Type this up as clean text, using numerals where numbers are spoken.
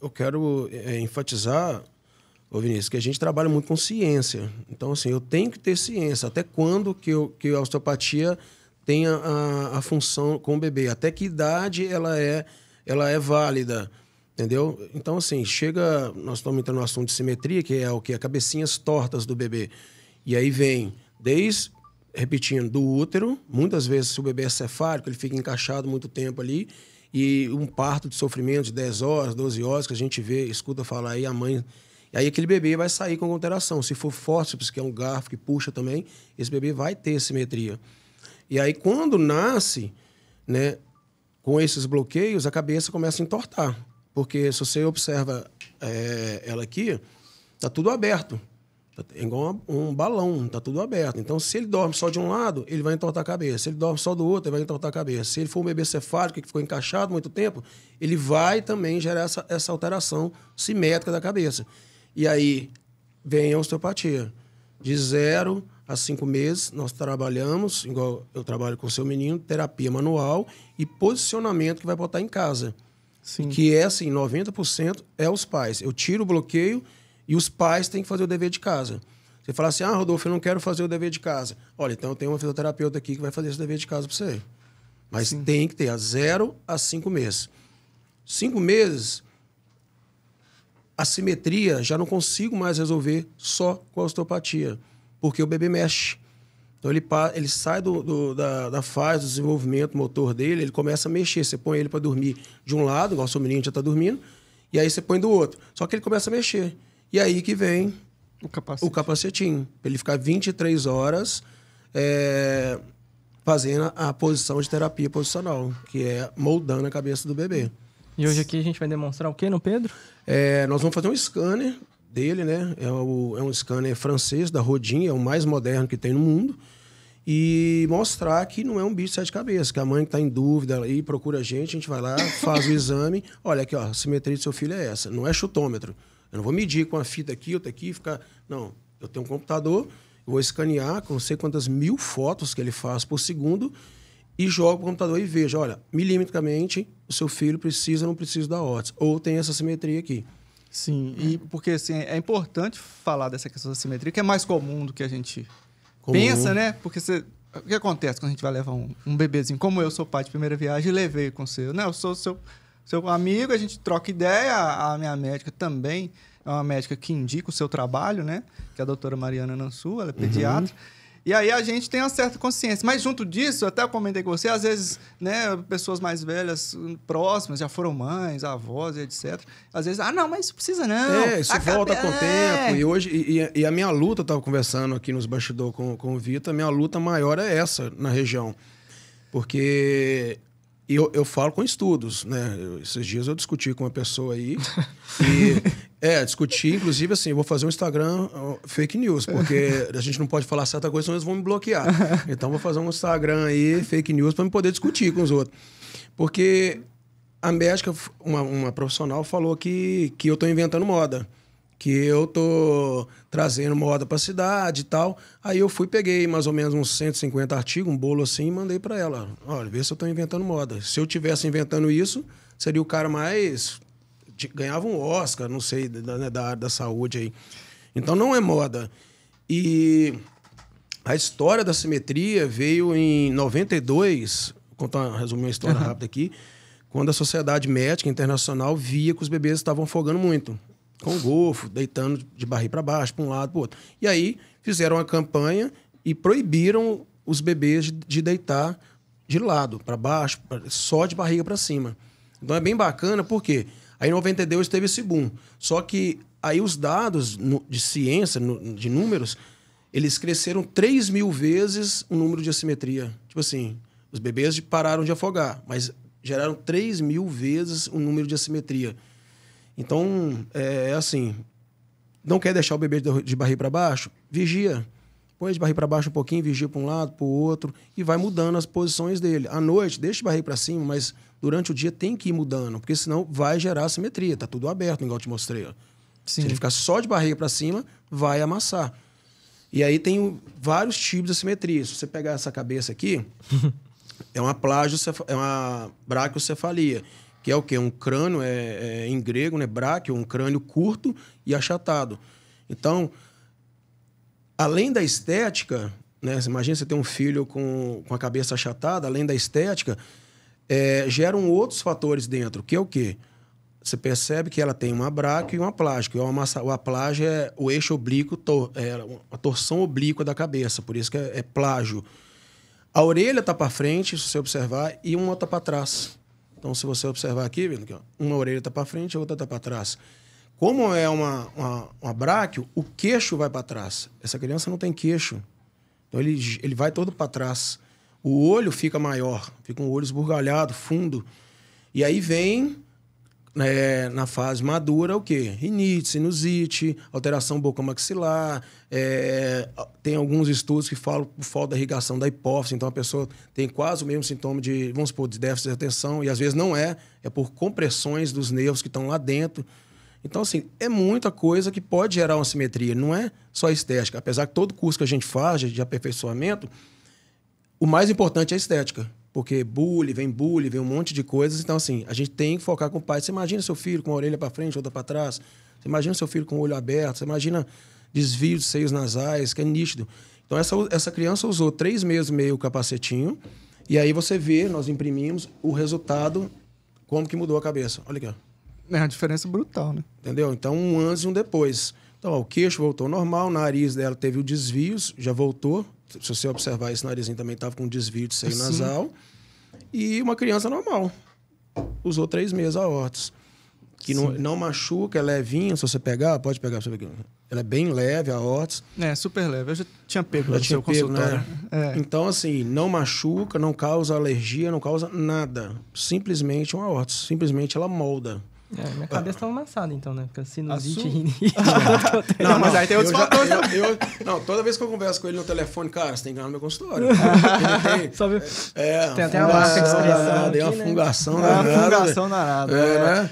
eu quero enfatizar, ô Vinícius, que a gente trabalha muito com ciência. Então, assim, eu tenho que ter ciência. Até quando que a osteopatia tem a função com o bebê? Até que idade ela é válida? Entendeu? Então, assim, chega... Nós estamos entrando no assunto de simetria, que é o quê? Cabecinhas tortas do bebê. E aí vem, desde... Repetindo, do útero. Muitas vezes, se o bebê é cefálico, ele fica encaixado muito tempo ali. E um parto de sofrimento de 10 horas, 12 horas, que a gente vê, escuta falar aí, a mãe... Aí aquele bebê vai sair com alteração. Se for fórceps, que é um garfo que puxa também, esse bebê vai ter simetria. E aí, quando nasce, né, com esses bloqueios, a cabeça começa a entortar. Porque se você observa ela aqui, está tudo aberto. É igual um balão, está tudo aberto. Então, se ele dorme só de um lado, ele vai entortar a cabeça. Se ele dorme só do outro, ele vai entortar a cabeça. Se ele for um bebê cefálico, que ficou encaixado muito tempo, ele vai também gerar essa alteração simétrica da cabeça. E aí vem a osteopatia. De 0 a 5 meses, nós trabalhamos, igual eu trabalho com o seu menino, terapia manual e posicionamento que vai botar em casa. Sim. Que é assim, 90% é os pais. Eu tiro o bloqueio e os pais têm que fazer o dever de casa. Você fala assim, ah, Rodolfo, eu não quero fazer o dever de casa. Olha, então eu tenho uma fisioterapeuta aqui que vai fazer esse dever de casa para você. Mas sim, tem que ter a 0 a 5 meses. 5 meses... A simetria já não consigo mais resolver só com a osteopatia, porque o bebê mexe. Então, ele sai da fase do desenvolvimento motor dele, ele começa a mexer. Você põe ele para dormir de um lado, igual o seu menino já está dormindo, e aí você põe do outro. Só que ele começa a mexer. E aí que vem o capacetinho. Para ele ficar 23 horas fazendo a posição de terapia posicional, que é moldando a cabeça do bebê. E hoje aqui a gente vai demonstrar o que no Pedro? Nós vamos fazer um scanner dele, né? É um scanner francês, da Rodin, é o mais moderno que tem no mundo. E mostrar que não é um bicho de 7 cabeças, que a mãe que está em dúvida aí procura a gente vai lá, faz o exame. Olha aqui, ó, a simetria do seu filho é essa. Não é chutômetro. Eu não vou medir com a fita aqui, outra aqui, ficar... Não, eu tenho um computador, eu vou escanear com não sei quantas mil fotos que ele faz por segundo... E jogo o computador e vejo, olha, milimetricamente, o seu filho precisa ou não precisa da órtese. Ou tem essa simetria aqui. Sim, e porque assim, é importante falar dessa questão da simetria, que é mais comum do que a gente pensa, né? Porque o que acontece quando a gente vai levar um bebezinho? Como eu sou pai de primeira viagem, levei com o seu. Não, eu sou seu amigo, a gente troca ideia. A minha médica também é uma médica que indica o seu trabalho, né? Que é a doutora Mariana Nansu, ela é pediatra. E aí a gente tem uma certa consciência. Mas junto disso, até eu comentei com você, às vezes, né, pessoas mais velhas, próximas, já foram mães, avós, etc. Às vezes, ah, não, mas isso precisa não. Isso volta com o tempo. E hoje, e a minha luta, eu estava conversando aqui nos bastidores com o Vitor, a minha luta maior é essa na região. Porque eu falo com estudos, né? Esses dias eu discuti com uma pessoa aí e... discutir, inclusive, assim, eu vou fazer um Instagram fake news, porque a gente não pode falar certa coisa, senão eles vão me bloquear. Então, vou fazer um Instagram aí, fake news, para me poder discutir com os outros. Porque a médica, uma profissional, falou que eu tô inventando moda, que eu tô trazendo moda para a cidade e tal. Aí eu fui, peguei mais ou menos uns 150 artigos, um bolo assim, e mandei para ela. Olha, vê se eu tô inventando moda. Se eu tivesse inventando isso, seria o cara mais... Ganhava um Oscar, não sei, da área da saúde aí. Então, não é moda. E a história da simetria veio em 92, vou resumir uma história rápida aqui, quando a Sociedade Médica Internacional via que os bebês estavam afogando muito, com golfo, deitando de barriga para baixo, para um lado, para o outro. E aí, fizeram uma campanha e proibiram os bebês de deitar de lado, para baixo, só de barriga para cima. Então, é bem bacana, por quê? Aí, em 92, teve esse boom. Só que aí os dados de ciência, de números, eles cresceram 3 mil vezes o número de assimetria. Tipo assim, os bebês pararam de afogar, mas geraram 3 mil vezes o número de assimetria. Então, assim, não quer deixar o bebê de barriga para baixo? Vigia. Põe de barriga para baixo um pouquinho, vigia para um lado, para o outro, e vai mudando as posições dele. À noite, deixa de barriga para cima, mas durante o dia tem que ir mudando, porque senão vai gerar assimetria. Está tudo aberto, igual eu te mostrei. Ó. Sim. Se ele ficar só de barriga para cima, vai amassar. E aí tem vários tipos de assimetria. Se você pegar essa cabeça aqui, é uma braciocefalia, que é o quê? Um crânio, em grego, né? Bráquio, um crânio curto e achatado. Então, além da estética, né? Você imagina você ter um filho com a cabeça achatada, além da estética, geram outros fatores dentro, que é o quê? Você percebe que ela tem uma bráquio e uma plágio. A plágio é o eixo oblíquo, a torção oblíqua da cabeça, por isso que é plágio. A orelha está para frente, se você observar, e uma está para trás. Então, se você observar aqui, uma orelha está para frente e a outra está para trás. Como é uma bráquio, o queixo vai para trás. Essa criança não tem queixo. Então, ele vai todo para trás. O olho fica maior, fica um olho esburgalhado, fundo. E aí vem... na fase madura, o quê? Rinite, sinusite, alteração bucomaxilar. Tem alguns estudos que falam por falta da irrigação da hipófise. Então, a pessoa tem quase o mesmo sintoma de, vamos supor, de déficit de atenção. E, às vezes, não é. É por compressões dos nervos que estão lá dentro. Então, assim, é muita coisa que pode gerar uma simetria. Não é só estética. Apesar que todo curso que a gente faz de aperfeiçoamento, o mais importante é a estética. Porque bullying, vem um monte de coisas. Então, assim, a gente tem que focar com o pai. Você imagina seu filho com a orelha para frente, outra para trás. Você imagina seu filho com o olho aberto. Você imagina desvio de seios nasais, que é nítido. Então, essa criança usou 3 meses e meio o capacetinho. E aí você vê, nós imprimimos o resultado, como que mudou a cabeça. Olha aqui. É uma diferença brutal, né? Entendeu? Então, um antes e um depois. Então, ó, o queixo voltou normal, o nariz dela teve o desvio, já voltou. Se você observar, esse narizinho também estava com um desvio de seio nasal. E uma criança normal. Usou 3 meses a aortos. Que não machuca, é levinha. Se você pegar, pode pegar. Ela é bem leve, a aortos. É, super leve. Eu já tinha pego no seu consultório. Né? É. Então, assim, não machuca, não causa alergia, não causa nada. Simplesmente uma aortos. Simplesmente ela molda. Minha cabeça tá amassada, então, né? Porque sinusite e rinite... Não, mas aí tem outros fatores. Não, toda vez que eu converso com ele no telefone, cara, você tem que ir no meu consultório. Tem até uma marca de expressão. Tem uma fungação narada. É, né?